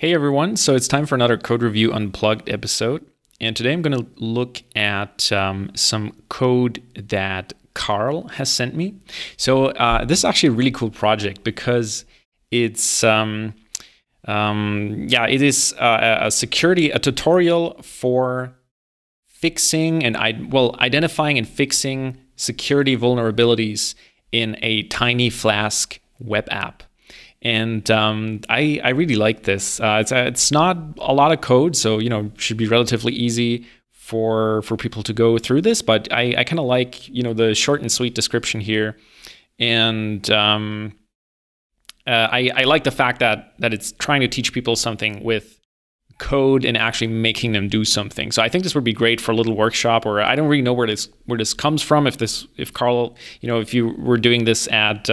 Hey everyone, so it's time for another Code Review Unplugged episode. And today I'm going to look at some code that Carl has sent me. So this is actually a really cool project because it's, it is a security, a tutorial for fixing and, identifying and fixing security vulnerabilities in a tiny Flask web app. And I really like this. It's not a lot of code, so should be relatively easy for people to go through this. But I kind of like the short and sweet description here, and I like the fact that it's trying to teach people something with code and actually making them do something. So I think this would be great for a little workshop, or I don't really know where this comes from. If Carl, if you were doing this at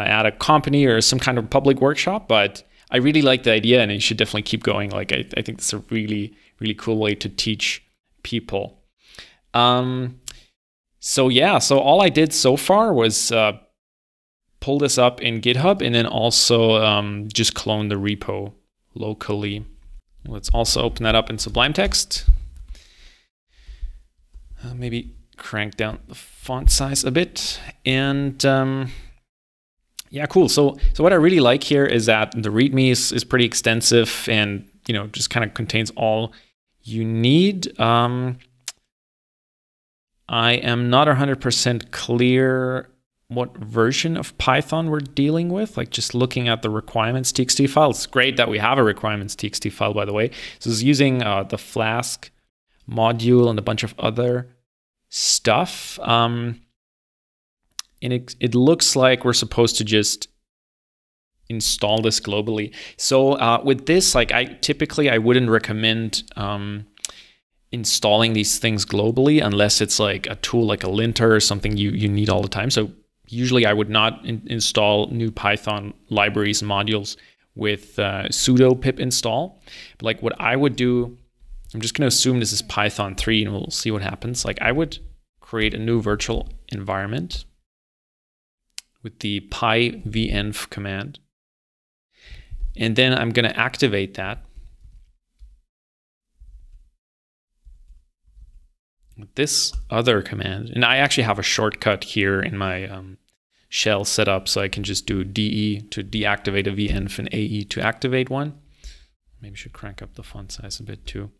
a company or some kind of public workshop, but I really like the idea and you should definitely keep going. Like I think it's a really, really cool way to teach people. So all I did so far was pull this up in GitHub and then also just clone the repo locally. Let's also open that up in Sublime Text. Maybe crank down the font size a bit and yeah, cool. So what I really like here is that the README is pretty extensive and, just kind of contains all you need. I am not 100% clear what version of Python we're dealing with, like just looking at the requirements.txt file. It's great that we have a requirements.txt file, by the way. So it's using the Flask module and a bunch of other stuff. And it looks like we're supposed to just install this globally. So with this, like I wouldn't recommend installing these things globally unless it's like a tool like a linter or something you need all the time. So usually I would not install new Python libraries and modules with sudo pip install. But like what I would do, I'm just going to assume this is Python 3 and we'll see what happens. Like I would create a new virtual environment with the pyvenv command. And then I'm going to activate that with this other command. And I actually have a shortcut here in my shell setup, so I can just do DE to deactivate a venv and AE to activate one. Maybe I should crank up the font size a bit too.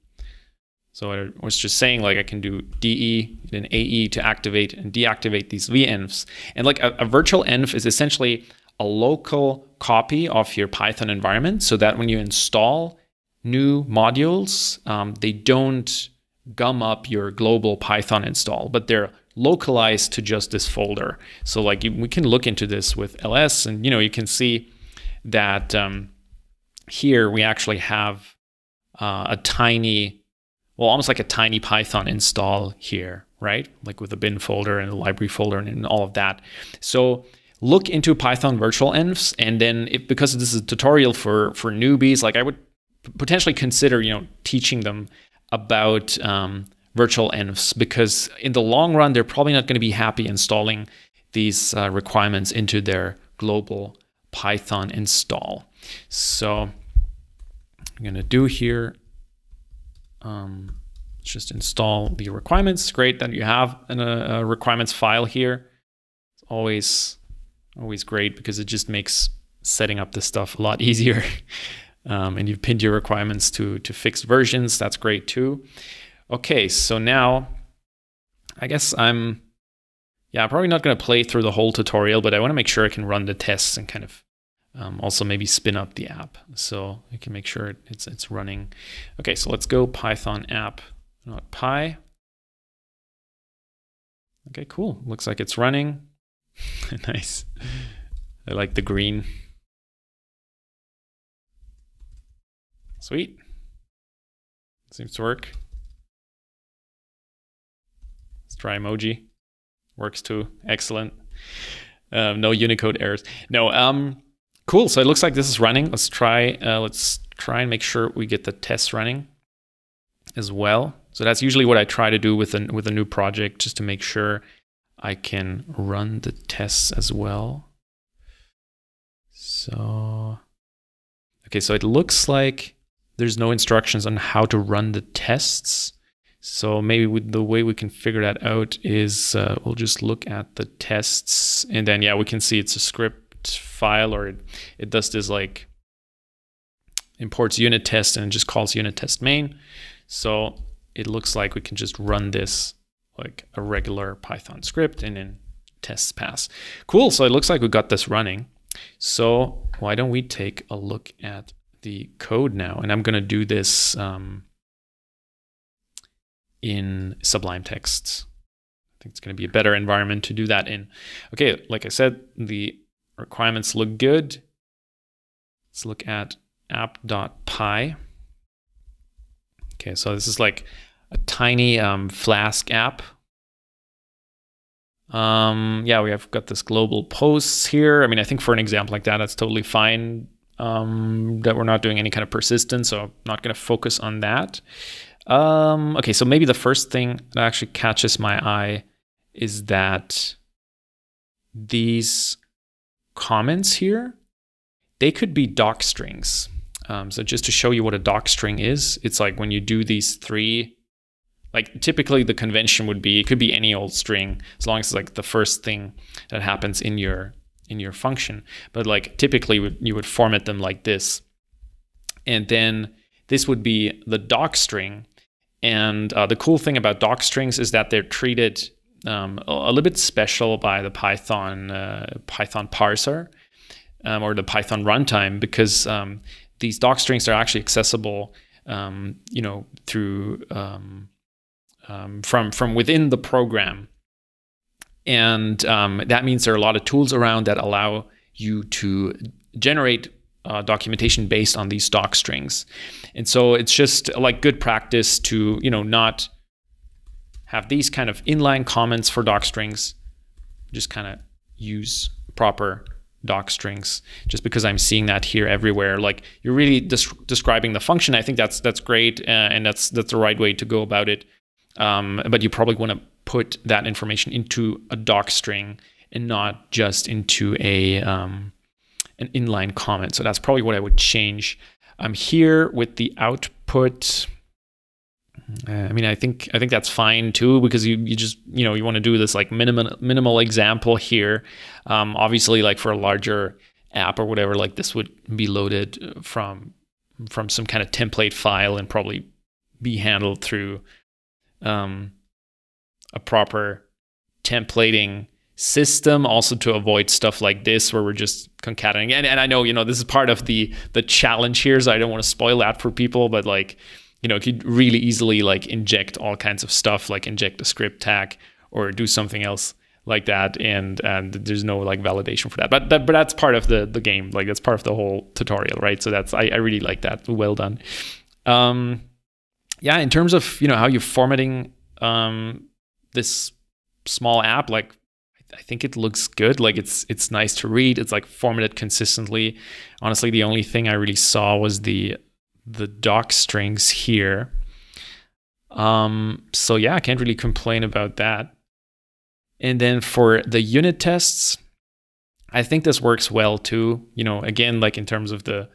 So I was just saying, like I can do DE then AE to activate and deactivate these venvs. And like a virtual env is essentially a local copy of your Python environment, so that when you install new modules, they don't gum up your global Python install, but they're localized to just this folder. So like we can look into this with ls, and you can see that here we actually have a tiny. Well, almost like a tiny Python install here, right? Like with the bin folder and the library folder and all of that. So look into Python virtual envs, and then because this is a tutorial for newbies, like I would potentially consider, teaching them about virtual envs, because in the long run, they're probably not going to be happy installing these requirements into their global Python install. So I'm going to do here. Let's just install the requirements. Great that you have a requirements file here. It's always great because it just makes setting up this stuff a lot easier. And you've pinned your requirements to fixed versions. That's great too. Okay, so now I guess I'm probably not going to play through the whole tutorial, but I want to make sure I can run the tests and kind of also maybe spin up the app so I can make sure it's running. Okay, so let's go Python app, not py. Okay, cool. Looks like it's running. Nice. I like the green. Sweet. Seems to work. Let's try emoji. Works too. Excellent. No Unicode errors. No. Cool, so it looks like this is running. Let's try and make sure we get the tests running as well. So that's usually what I try to do with a new project, just to make sure I can run the tests as well. So Okay, so it looks like there's no instructions on how to run the tests. So maybe with the way we can figure that out is we'll just look at the tests, and then yeah, we can see it's a script file, or it does this like imports unit test and it just calls unit test main. So it looks like we can just run this like a regular Python script and then tests pass. Cool, so it looks like we got this running. So why don't we take a look at the code now? And I'm gonna do this in Sublime Text. I think it's gonna be a better environment to do that in. Okay, like I said, the requirements look good. Let's look at app.py. Okay, so this is like a tiny Flask app. Yeah, we have got this global posts here. I mean, I think for an example like that, that's totally fine that we're not doing any kind of persistence, so I'm not going to focus on that. Okay, so maybe the first thing that actually catches my eye is that these comments here, they could be doc strings. So just to show you what a doc string is, it's like when you do these three, like typically the convention would be, it could be any old string as long as it's like the first thing that happens in your function. But like typically you would format them like this. And then this would be the doc string. And the cool thing about doc strings is that they're treated a little bit special by the Python, Python parser or the Python runtime, because these doc strings are actually accessible, you know, through from within the program, and that means there are a lot of tools around that allow you to generate documentation based on these doc strings. And so it's just like good practice to, you know, not have these kind of inline comments for doc strings. Just kind of use proper doc strings, just because I'm seeing that here everywhere. Like you're really describing the function. I think that's great, and that's the right way to go about it. But you probably want to put that information into a doc string and not just into a an inline comment. So that's probably what I would change. I'm here with the output. I mean, I think that's fine too, because you just, you know, you want to do this like minimal example here. Obviously, like for a larger app or whatever, like this would be loaded from some kind of template file and probably be handled through a proper templating system, also to avoid stuff like this where we're just concatenating. And I know, you know, this is part of the challenge here, so I don't want to spoil that for people, but like, you know, you could really easily like inject all kinds of stuff, like inject a script tag or do something else like that, and there's no like validation for that. But that's part of the game, like that's part of the whole tutorial, right? So that's, I really like that. Well done. Yeah, in terms of, you know, how you're formatting this small app, like I think it looks good. Like it's nice to read. It's like formatted consistently. Honestly, the only thing I really saw was the doc strings here. So yeah, I can't really complain about that. And then for the unit tests, I think this works well too. You know, again, like in terms of the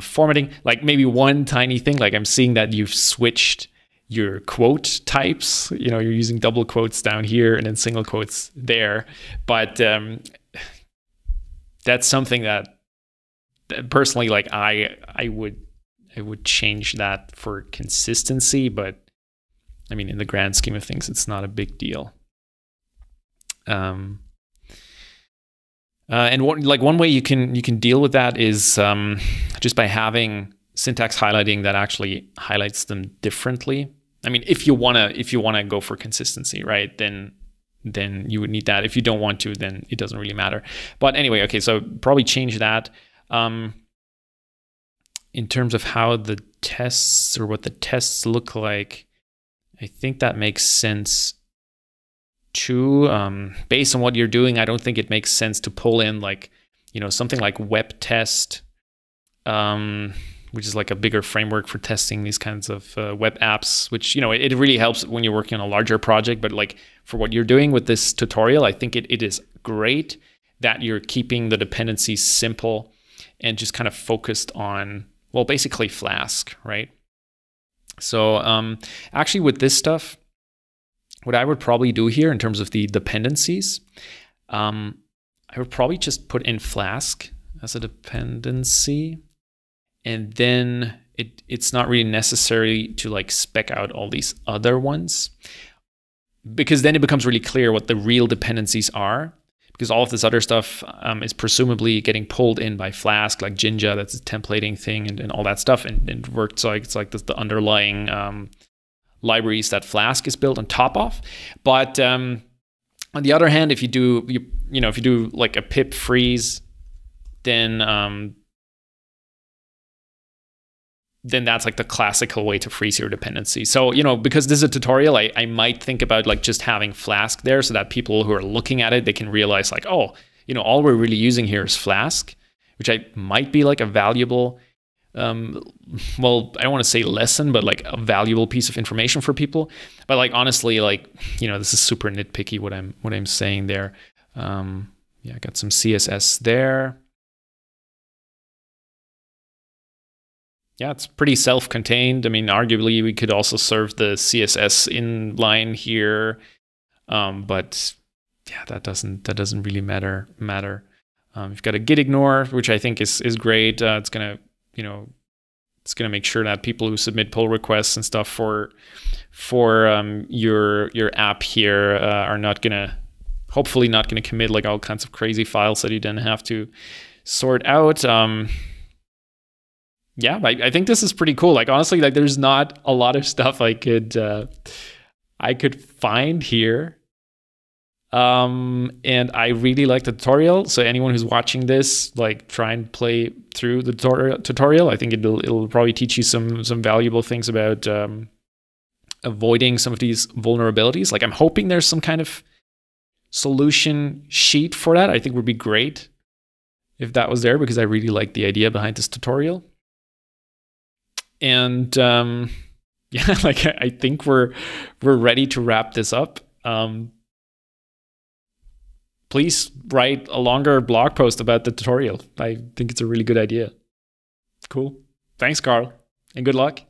formatting, like maybe one tiny thing, like I'm seeing that you've switched your quote types. You know, you're using double quotes down here and then single quotes there. But that's something that personally, like I would change that for consistency, but I mean, in the grand scheme of things, it's not a big deal. And one way you can deal with that is just by having syntax highlighting that actually highlights them differently. I mean, if you wanna go for consistency, right? Then you would need that. If you don't want to, then it doesn't really matter. But anyway, okay, so probably change that. In terms of how the tests or what the tests look like, I think that makes sense too. Based on what you're doing, I don't think it makes sense to pull in like, you know, something like WebTest, which is like a bigger framework for testing these kinds of web apps, which, you know, it really helps when you're working on a larger project. But like for what you're doing with this tutorial, I think it is great that you're keeping the dependencies simple and just kind of focused on well, basically Flask, right? So actually with this stuff, what I would probably do here in terms of the dependencies, I would probably just put in Flask as a dependency, and then it's not really necessary to like spec out all these other ones, because then it becomes really clear what the real dependencies are, because all of this other stuff is presumably getting pulled in by Flask, like Jinja, that's a templating thing and all that stuff, and worked. So it's like the underlying libraries that Flask is built on top of. But on the other hand, if you do if you do like a pip freeze, then that's like the classical way to freeze your dependency. So, you know, because this is a tutorial, I might think about like just having Flask there so that people who are looking at it, they can realize like, oh, you know, all we're really using here is Flask, which I might be like a valuable, well, I don't want to say lesson, but like a valuable piece of information for people. But like, honestly, like, you know, this is super nitpicky what I'm saying there. Yeah, I got some CSS there. Yeah, it's pretty self-contained. I mean, arguably we could also serve the CSS inline here, but yeah, that doesn't really matter. You've got a git ignore, which I think is great. It's gonna it's gonna make sure that people who submit pull requests and stuff for your app here are hopefully not gonna commit like all kinds of crazy files that you then have to sort out. Yeah, I think this is pretty cool. Like honestly, like there's not a lot of stuff I could find here. And I really like the tutorial. So anyone who's watching this, like try and play through the tutorial. I think it'll probably teach you some valuable things about avoiding some of these vulnerabilities. Like I'm hoping there's some kind of solution sheet for that. I think it would be great if that was there, because I really like the idea behind this tutorial. And yeah, like I think we're ready to wrap this up. Please write a longer blog post about the tutorial. I think it's a really good idea. Cool. Thanks, Carl, and good luck.